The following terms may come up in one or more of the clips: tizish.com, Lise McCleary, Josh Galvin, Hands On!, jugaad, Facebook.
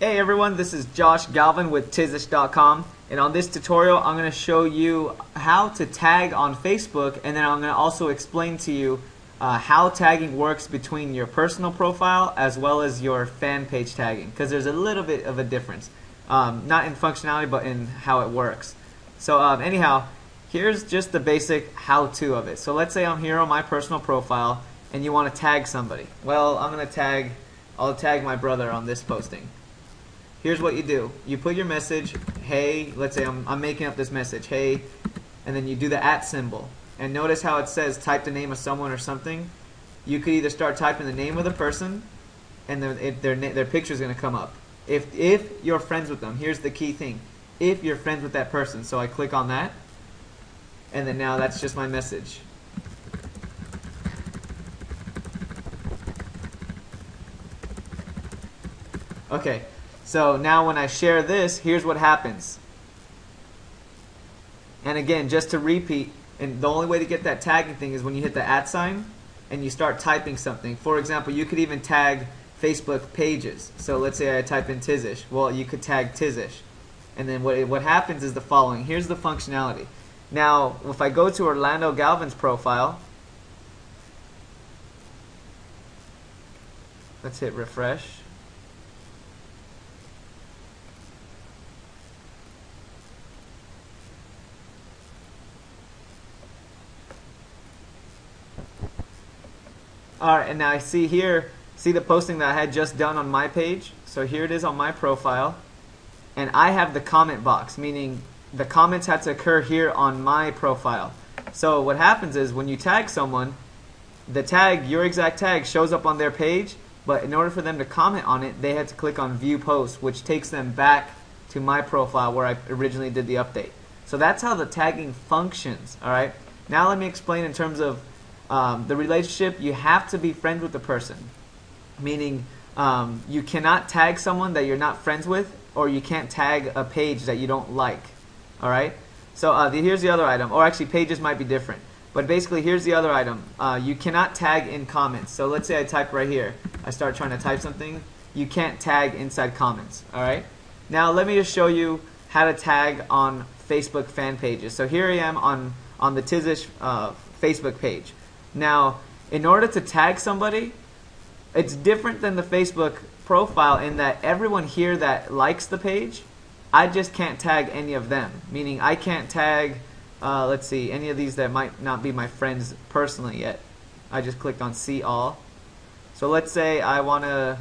Hey everyone, this is Josh Galvin with tizish.com, and on this tutorial I'm going to show you how to tag on Facebook, and then I'm going to also explain to you how tagging works between your personal profile as well as your fan page tagging, because there's a little bit of a difference, not in functionality but in how it works. So anyhow, here's just the basic how-to of it. So let's say I'm here on my personal profile and you want to tag somebody. Well, I'll tag my brother on this posting. Here's what you do. You put your message, hey, let's say I'm making up this message, hey, and then you do the @ symbol. And notice how it says type the name of someone or something. You could either start typing the name of the person and their picture is going to come up. If you're friends with them, here's the key thing, if you're friends with that person. So I click on that, and then now that's just my message. Okay. So now when I share this, here's what happens. And again, just to repeat, and the only way to get that tagging thing is when you hit the @ sign and you start typing something. For example, you could even tag Facebook pages. So let's say I type in Tizish. Well, you could tag Tizish. And then what happens is the following. Here's the functionality. Now, if I go to Orlando Galvin's profile, let's hit refresh. Alright, and now I see here, see the posting that I had just done on my page? So here it is on my profile. And I have the comment box, meaning the comments had to occur here on my profile. So what happens is when you tag someone, the tag, your exact tag, shows up on their page, but in order for them to comment on it, they had to click on View Post, which takes them back to my profile where I originally did the update. So that's how the tagging functions, alright? Now let me explain in terms of the relationship. You have to be friends with the person, meaning you cannot tag someone that you're not friends with, or you can't tag a page that you don't like. Alright, so here's the other item, or actually pages might be different, but basically here's the other item. You cannot tag in comments. So let's say I type right here, I start trying to type something, you can't tag inside comments. Alright, now let me just show you how to tag on Facebook fan pages. So here I am on the Tizish Facebook page. Now, in order to tag somebody, it's different than the Facebook profile in that everyone here that likes the page, I just can't tag any of them. Meaning I can't tag, let's see, any of these that might not be my friends personally yet. I just clicked on see all. So let's say I want to,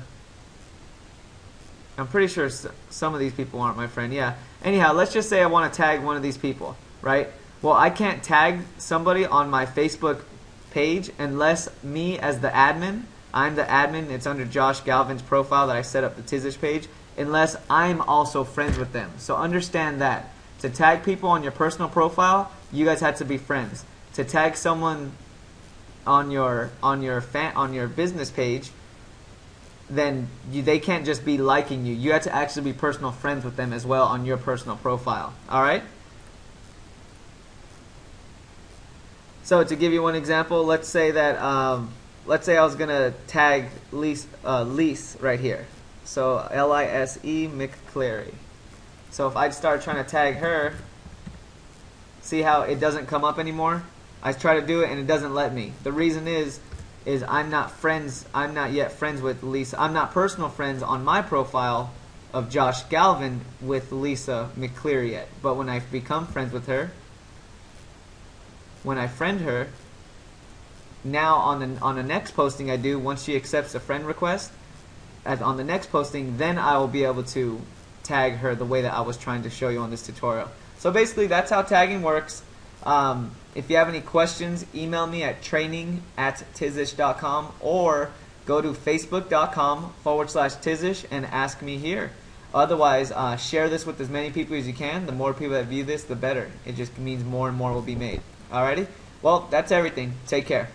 I'm pretty sure some of these people aren't my friend, yeah. Anyhow, let's just say I want to tag one of these people, right? Well, I can't tag somebody on my Facebook page unless me as the admin, I'm the admin, it's under Josh Galvin's profile that I set up the Tizish page, unless I'm also friends with them. So understand that. To tag people on your personal profile, you guys had to be friends. To tag someone on your business page, then they can't just be liking you. You had to actually be personal friends with them as well on your personal profile. Alright? So to give you one example, let's say that let's say I was gonna tag Lise right here, so Lise McCleary. So if I start trying to tag her, see how it doesn't come up anymore? I try to do it and it doesn't let me. The reason is I'm not yet friends with Lise. I'm not personal friends on my profile of Josh Galvin with Lise McCleary yet. But when I become friends with her, when I friend her, now on the next posting I do, once she accepts a friend request, on the next posting, then I will be able to tag her the way that I was trying to show you on this tutorial. So basically, that's how tagging works. If you have any questions, email me at training@tizish.com or go to facebook.com/tizish and ask me here. Otherwise, share this with as many people as you can. The more people that view this, the better. It just means more and more will be made. Alrighty? Well, that's everything. Take care.